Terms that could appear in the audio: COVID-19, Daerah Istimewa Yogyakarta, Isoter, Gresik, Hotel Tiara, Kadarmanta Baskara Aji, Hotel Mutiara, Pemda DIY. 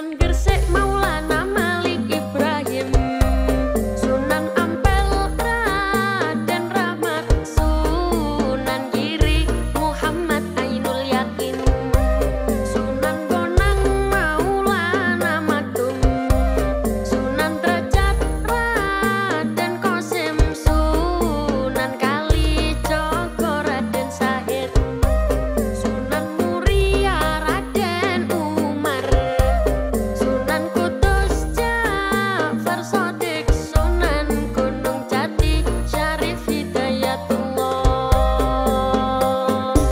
Gresik mau